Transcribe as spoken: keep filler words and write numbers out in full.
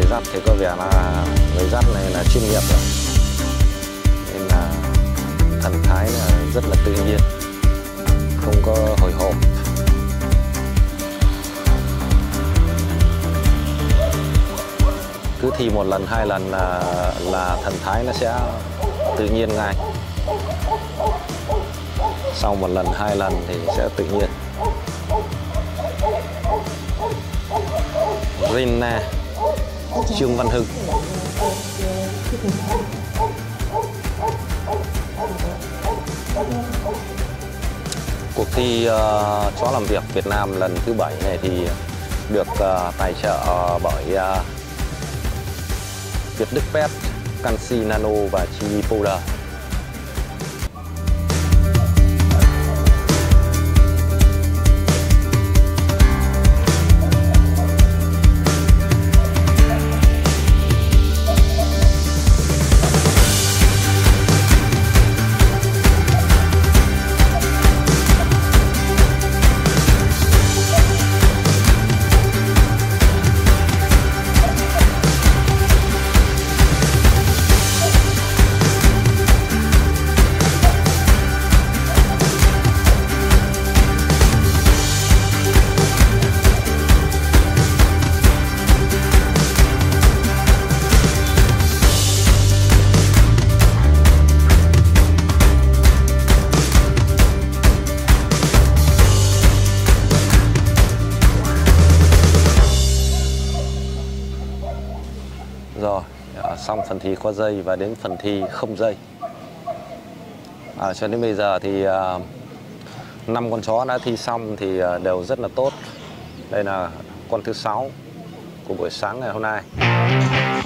người dắt thì có vẻ là người dắt này là chuyên nghiệp rồi, nên là thần thái là rất là tự nhiên, không có hồi hộp. Cứ thi một lần hai lần là là thần thái nó sẽ tự nhiên ngay. Sau một lần hai lần thì sẽ tự nhiên. Rina, Trương Văn Hưng. Cuộc thi uh, Chó làm việc Việt Nam lần thứ bảy này thì được uh, tài trợ bởi uh, Việt Đức Pet, Canxi Nano và Chibi Powder. Rồi, xong phần thi có dây và đến phần thi không dây. À, cho đến bây giờ thì năm uh, con chó đã thi xong thì uh, đều rất là tốt. Đây là con thứ sáu của buổi sáng ngày hôm nay.